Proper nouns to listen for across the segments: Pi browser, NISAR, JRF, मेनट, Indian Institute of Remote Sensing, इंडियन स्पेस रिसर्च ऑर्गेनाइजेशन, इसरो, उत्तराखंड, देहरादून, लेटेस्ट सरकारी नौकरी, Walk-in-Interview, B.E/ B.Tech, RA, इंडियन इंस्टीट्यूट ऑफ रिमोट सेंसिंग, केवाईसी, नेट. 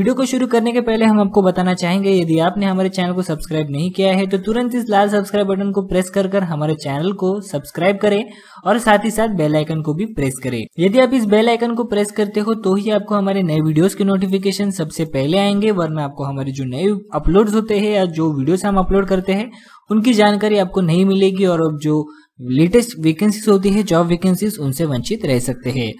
Video को शुरू करने के पहले हम आपको बताना चाहेंगे यदि आपने हमारे चैनल को सब्सक्राइब नहीं किया है तो तुरंत इस लाल सब्सक्राइब बटन को प्रेस कर हमारे चैनल को सब्सक्राइब करें और साथ ही साथ बेल आइकन को भी प्रेस करें। यदि आप इस बेल आइकन को प्रेस करते हो तो ही आपको हमारे नए वीडियोस के नोटिफिकेशन सबसे पहले आएंगे, वरना आपको हमारे जो नए अपलोड होते हैं या जो वीडियोस हम अपलोड करते हैं उनकी जानकारी आपको नहीं मिलेगी और अब जो लेटेस्ट वैकेंसीज होती है जॉब वैकेंसीज उनसे वंचित रह सकते हैं।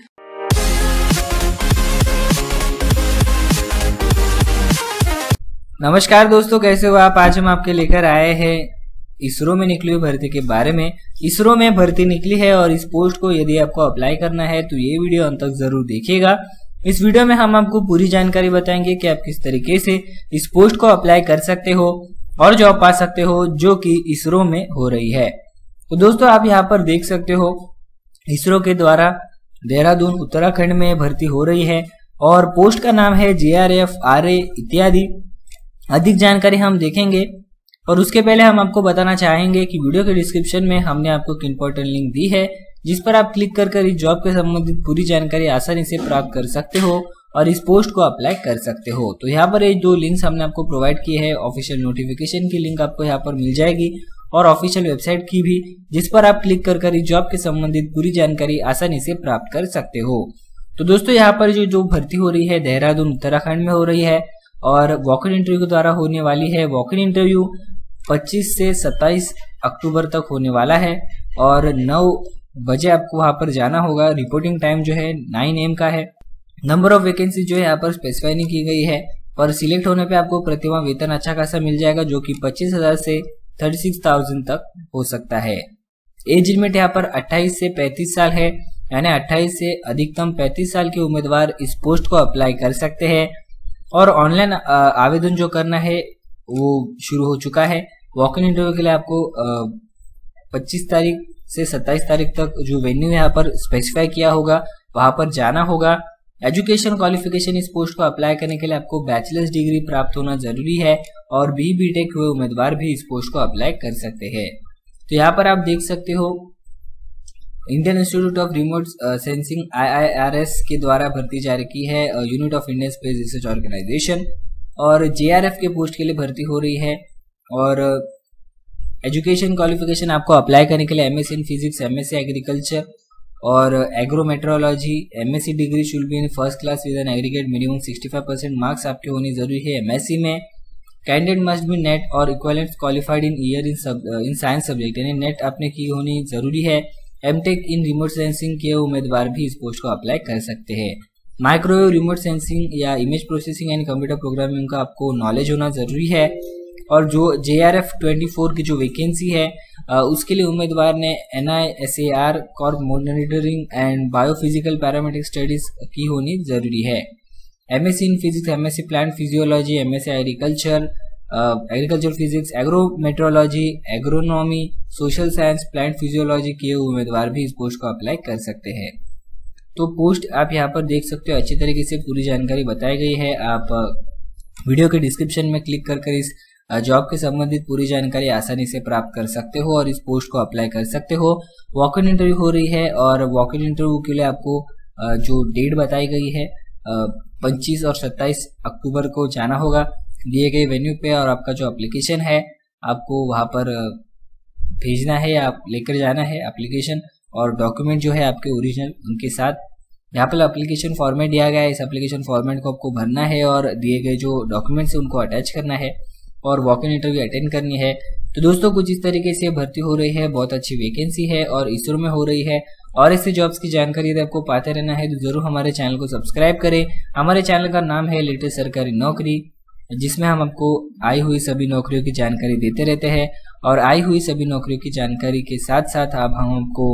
नमस्कार दोस्तों, कैसे हो आप? आज हम आपके लेकर आए हैं इसरो में निकली हुई भर्ती के बारे में। इसरो में भर्ती निकली है और इस पोस्ट को यदि आपको अप्लाई करना है तो ये वीडियो अंत तक जरूर देखिएगा। इस वीडियो में हम आपको पूरी जानकारी बताएंगे कि आप किस तरीके से इस पोस्ट को अप्लाई कर सकते हो और जॉब पा सकते हो जो कि इसरो में हो रही है। तो दोस्तों आप यहाँ पर देख सकते हो इसरो के द्वारा देहरादून उत्तराखंड में भर्ती हो रही है और पोस्ट का नाम है JRF RA इत्यादि। अधिक जानकारी हम देखेंगे और उसके पहले हम आपको बताना चाहेंगे कि वीडियो के डिस्क्रिप्शन में हमने आपको एक इम्पोर्टेंट लिंक दी है जिस पर आप क्लिक कर इस जॉब के संबंधित पूरी जानकारी आसानी से प्राप्त कर सकते हो और इस पोस्ट को अप्लाई कर सकते हो। तो यहाँ पर ये दो लिंक्स हमने आपको प्रोवाइड किए हैं, ऑफिशियल नोटिफिकेशन की लिंक आपको यहाँ पर मिल जाएगी और ऑफिशियल वेबसाइट की भी, जिस पर आप क्लिक कर इस जॉब के संबंधित पूरी जानकारी आसानी से प्राप्त कर सकते हो। तो दोस्तों यहाँ पर जो भर्ती हो रही है देहरादून उत्तराखंड में हो रही है और वॉक इन इंटरव्यू के द्वारा होने वाली है। वॉक इन इंटरव्यू 25 से 27 अक्टूबर तक होने वाला है और 9 बजे आपको वहां पर जाना होगा। रिपोर्टिंग टाइम जो है 9 AM का है। नंबर ऑफ वैकेंसी जो है यहाँ पर स्पेसिफाई नहीं की गई है पर सिलेक्ट होने पे आपको प्रतिमा वेतन अच्छा खासा मिल जाएगा जो कि 25,000 से 36,000 तक हो सकता है। एज लिमिट यहाँ पर 28 से 35 साल है, यानी 28 से अधिकतम 35 साल के उम्मीदवार इस पोस्ट को अप्लाई कर सकते हैं और ऑनलाइन आवेदन जो करना है वो शुरू हो चुका है। वॉक इन इंटरव्यू के लिए आपको 25 तारीख से 27 तारीख तक जो वेन्यू यहाँ पर स्पेसिफाई किया होगा वहां पर जाना होगा। एजुकेशन क्वालिफिकेशन, इस पोस्ट को अप्लाई करने के लिए आपको बैचलर्स डिग्री प्राप्त होना जरूरी है और BB टेक हुए उम्मीदवार भी इस पोस्ट को अप्लाई कर सकते हैं। तो यहाँ पर आप देख सकते हो इंडियन इंस्टीट्यूट ऑफ रिमोट सेंसिंग IIRS के द्वारा भर्ती जारी की है, unit of इंडियन स्पेस रिसर्च ऑर्गेनाइजेशन, और JRF के पोस्ट के लिए भर्ती हो रही है। और एजुकेशन क्वालिफिकेशन आपको अप्लाई करने के लिए MS in Physics, MS agriculture और agrometeorology, MSc degree should be in first class with an aggregate minimum 65% marks आपके होने जरूरी है। MSc में कैंडिडेट मस्ट बी नेट और equivalent qualified in year in science subject, यानी नेट आपने की होनी जरूरी है। M Tech इन रिमोट सेंसिंग के उम्मीदवार भी इस पोस्ट को अप्लाई कर सकते हैं। माइक्रोवेव रिमोट सेंसिंग या image processing and computer programming का आपको नॉलेज होना जरूरी है। और जो JRF 24 की जो वैकेंसी है उसके लिए उम्मीदवार ने NISAR crop monitoring and biophysical parametric studies की होनी जरूरी है। MS in Physics, MS plant physiology, MS agriculture, agriculture physics, agrometeorology, agronomy, social science, plant physiology के उम्मीदवार भी इस पोस्ट को अप्लाई कर सकते हैं। तो पोस्ट आप यहाँ पर देख सकते हो, अच्छी तरीके से पूरी जानकारी बताई गई है। आप वीडियो के डिस्क्रिप्शन में क्लिक कर इस जॉब के संबंधित पूरी जानकारी आसानी से प्राप्त कर सकते हो और इस पोस्ट को अप्लाई कर सकते हो। वॉक इन इंटरव्यू हो रही है और वॉक इन इंटरव्यू के लिए आपको जो डेट बताई गई है 25 और 27 अक्टूबर को जाना होगा दिए गए वेन्यू पे, और आपका जो एप्लीकेशन है आपको वहाँ पर भेजना है, आप लेकर जाना है एप्लीकेशन और डॉक्यूमेंट जो है आपके ओरिजिनल उनके साथ। यहाँ पर एप्लीकेशन फॉर्मेट दिया गया है, इस एप्लीकेशन फॉर्मेट को आपको भरना है और दिए गए जो डॉक्यूमेंट्स है उनको अटैच करना है और वॉक इन इंटरव्यू अटेंड करनी है। तो दोस्तों कुछ इस तरीके से भर्ती हो रही है, बहुत अच्छी वैकेंसी है और इसरो में हो रही है। और ऐसे जॉब्स की जानकारी यदि आपको पाते रहना है तो जरूर हमारे चैनल को सब्सक्राइब करें। हमारे चैनल का नाम है लेटेस्ट सरकारी नौकरी, जिसमें हम आपको आई हुई सभी नौकरियों की जानकारी देते रहते हैं और आई हुई सभी नौकरियों की जानकारी के साथ साथ अब हम आपको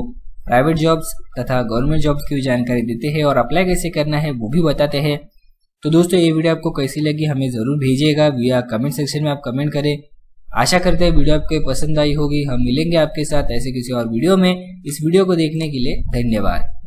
प्राइवेट जॉब्स तथा गवर्नमेंट जॉब्स की भी जानकारी देते हैं और अप्लाई कैसे करना है वो भी बताते हैं। तो दोस्तों ये वीडियो आपको कैसी लगी हमें ज़रूर भेजिएगा या कमेंट सेक्शन में आप कमेंट करें। आशा करते हैं वीडियो आपको पसंद आई होगी। हम मिलेंगे आपके साथ ऐसे किसी और वीडियो में। इस वीडियो को देखने के लिए धन्यवाद।